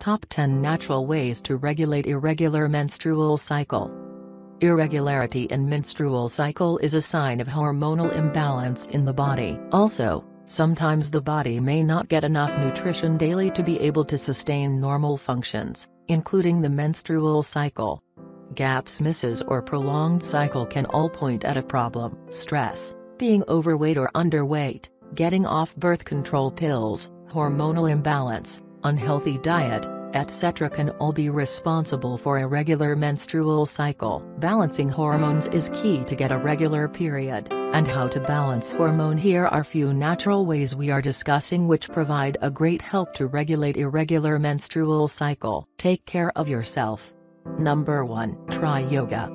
Top 10 Natural Ways to Regulate Irregular Menstrual Cycle. Irregularity in menstrual cycle is a sign of hormonal imbalance in the body. Also, sometimes the body may not get enough nutrition daily to be able to sustain normal functions, including the menstrual cycle. Gaps, misses, or prolonged cycle can all point at a problem. Stress, being overweight or underweight, getting off birth control pills, hormonal imbalance, unhealthy diet, etc. can all be responsible for irregular menstrual cycle. Balancing hormones is key to get a regular period, and how to balance hormone. Here are few natural ways we are discussing which provide a great help to regulate irregular menstrual cycle. Take care of yourself. Number 1. Try yoga.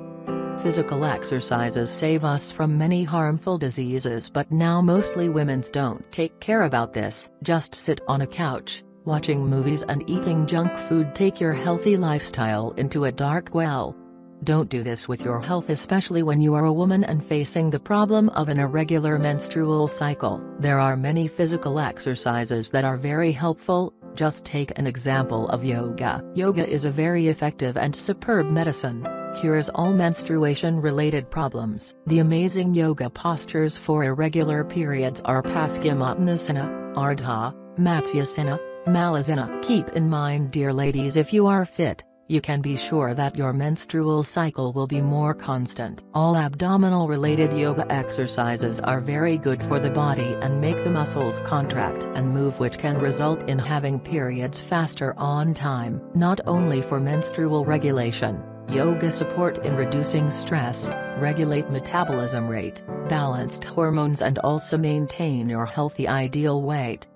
Physical exercises save us from many harmful diseases, but now mostly women don't take care about this. Just sit on a couch, watching movies and eating junk food. Take your healthy lifestyle into a dark well. Don't do this with your health, especially when you are a woman and facing the problem of an irregular menstrual cycle. There are many physical exercises that are very helpful. Just take an example of yoga. Yoga is a very effective and superb medicine. Cures all menstruation-related problems. The amazing yoga postures for irregular periods are Paschimottanasana, Ardha, Matsyendrasana, Malasana. Keep in mind, dear ladies, if you are fit, you can be sure that your menstrual cycle will be more constant. All abdominal-related yoga exercises are very good for the body and make the muscles contract and move, which can result in having periods faster on time. Not only for menstrual regulation, yoga support in reducing stress, regulate metabolism rate, balanced hormones, and also maintain your healthy ideal weight.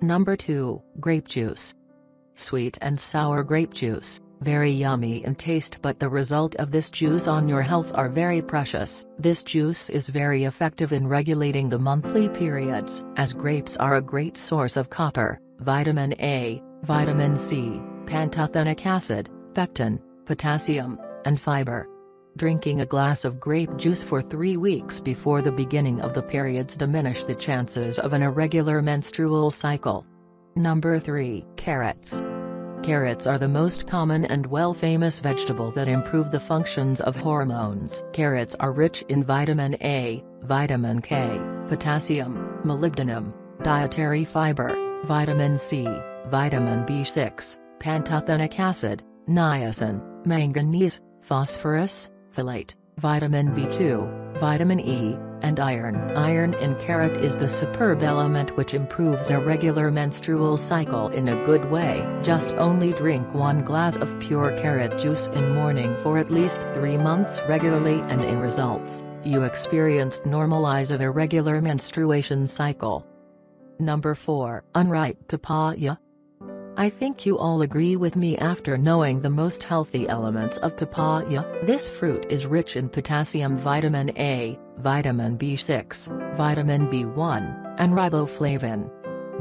Number 2. Grape juice. Sweet and sour grape juice. Very yummy in taste, but the result of this juice on your health are very precious. This juice is very effective in regulating the monthly periods, as grapes are a great source of copper, vitamin A, vitamin C, pantothenic acid, pectin, potassium, and fiber. Drinking a glass of grape juice for 3 weeks before the beginning of the periods diminish the chances of an irregular menstrual cycle. Number 3. Carrots. Carrots are the most common and well-famous vegetable that improve the functions of hormones. Carrots are rich in vitamin A, vitamin K, potassium, molybdenum, dietary fiber, vitamin C, vitamin B6, pantothenic acid, niacin, manganese, phosphorus, folate, vitamin B2, vitamin E, and iron. Iron in carrot is the superb element which improves irregular menstrual cycle in a good way. Just only drink 1 glass of pure carrot juice in morning for at least 3 months regularly, and in results, you experienced normalize of irregular menstruation cycle. Number 4. Unripe papaya. I think you all agree with me after knowing the most healthy elements of papaya. This fruit is rich in potassium, vitamin A, vitamin B6, vitamin B1, and riboflavin.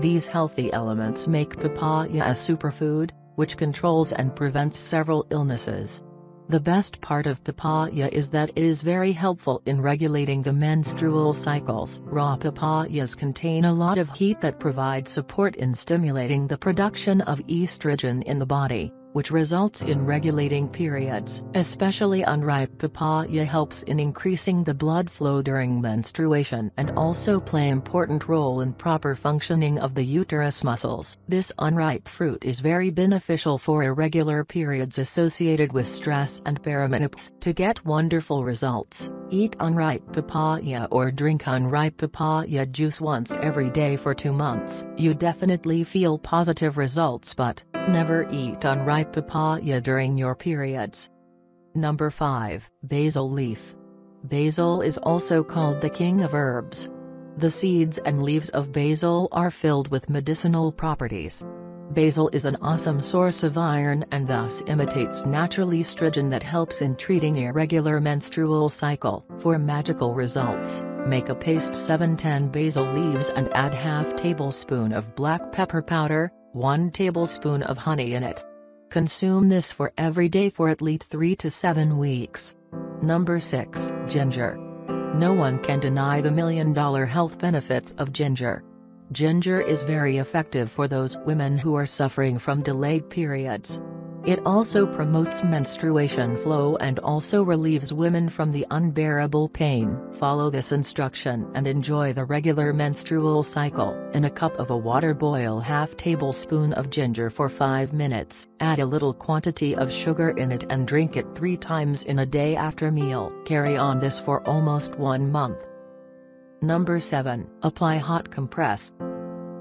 These healthy elements make papaya a superfood, which controls and prevents several illnesses. The best part of papaya is that it is very helpful in regulating the menstrual cycles. Raw papayas contain a lot of heat that provides support in stimulating the production of estrogen in the body, which results in regulating periods. Especially unripe papaya helps in increasing the blood flow during menstruation and also play important role in proper functioning of the uterus muscles. This unripe fruit is very beneficial for irregular periods associated with stress and perimenopause. To get wonderful results, eat unripe papaya or drink unripe papaya juice once every day for 2 months. You definitely feel positive results, but never eat unripe papaya during your periods. Number 5. Basil leaf. Basil is also called the king of herbs. The seeds and leaves of basil are filled with medicinal properties. Basil is an awesome source of iron and thus imitates natural estrogen that helps in treating irregular menstrual cycle. For magical results, make a paste 7-10 basil leaves and add half tablespoon of black pepper powder, 1 tablespoon of honey in it. Consume this for every day for at least 3 to 7 weeks. Number 6. Ginger. No one can deny the $1 million health benefits of ginger. Ginger is very effective for those women who are suffering from delayed periods. It also promotes menstruation flow and also relieves women from the unbearable pain. Follow this instruction and enjoy the regular menstrual cycle. In a cup of a water, boil half tablespoon of ginger for 5 minutes. Add a little quantity of sugar in it and drink it 3 times in a day after meal. Carry on this for almost 1 month. Number 7. Apply hot compress.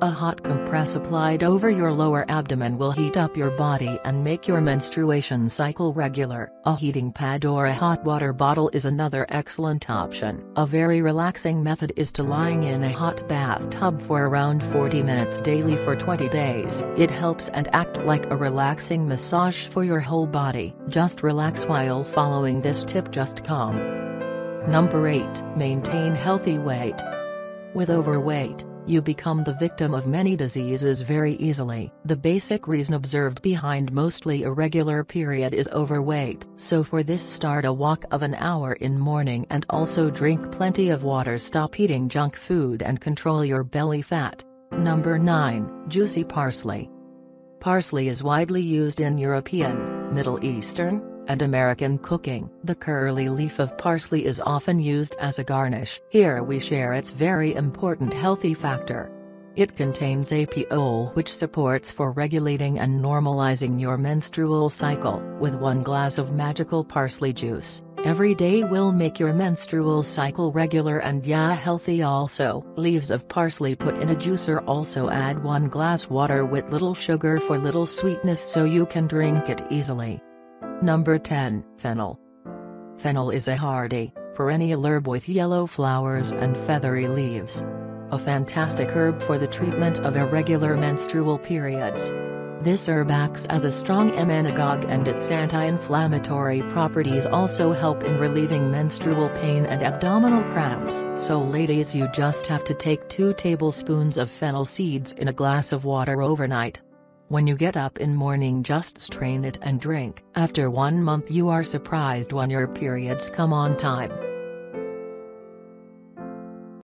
A hot compress applied over your lower abdomen will heat up your body and make your menstruation cycle regular. A heating pad or a hot water bottle is another excellent option. A very relaxing method is to lying in a hot bathtub for around 40 minutes daily for 20 days. It helps and acts like a relaxing massage for your whole body. Just relax while following this tip, just calm. Number 8. Maintain healthy weight. With overweight, you become the victim of many diseases very easily. The basic reason observed behind mostly irregular period is overweight. So for this, start a walk of an hour in morning and also drink plenty of water. Stop eating junk food and control your belly fat. Number 9, juicy parsley. Parsley is widely used in European, Middle Eastern, and American cooking. The curly leaf of parsley is often used as a garnish. Here we share its very important healthy factor. It contains apiol, which supports for regulating and normalizing your menstrual cycle. With 1 glass of magical parsley juice every day will make your menstrual cycle regular and healthy also. Leaves of parsley put in a juicer. Also add 1 glass water with little sugar for little sweetness so you can drink it easily. Number 10. Fennel. Fennel is a hardy, perennial herb with yellow flowers and feathery leaves. A fantastic herb for the treatment of irregular menstrual periods. This herb acts as a strong emmenagogue, and its anti-inflammatory properties also help in relieving menstrual pain and abdominal cramps. So ladies, you just have to take 2 tablespoons of fennel seeds in a glass of water overnight. When you get up in morning, just strain it and drink. After 1 month, you are surprised when your periods come on time.